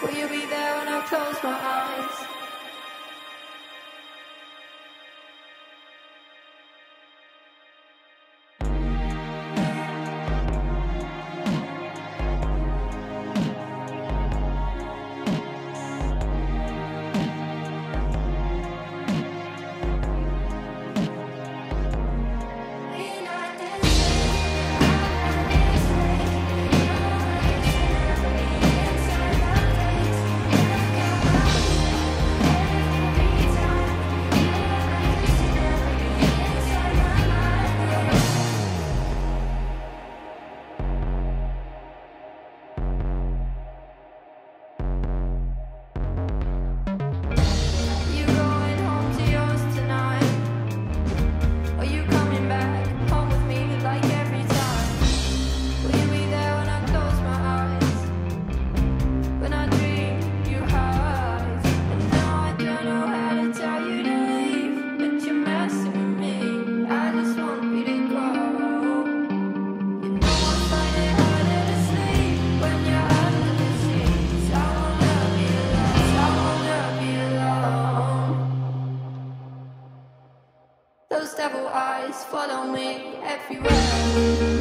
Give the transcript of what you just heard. Will you be there when I close my eyes? Those devil eyes follow me everywhere.